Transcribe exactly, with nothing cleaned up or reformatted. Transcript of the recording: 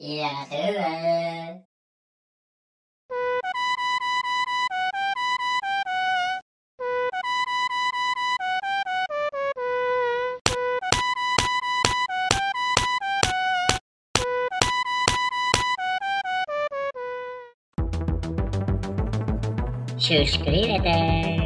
Yeah, do it. Subscríbete.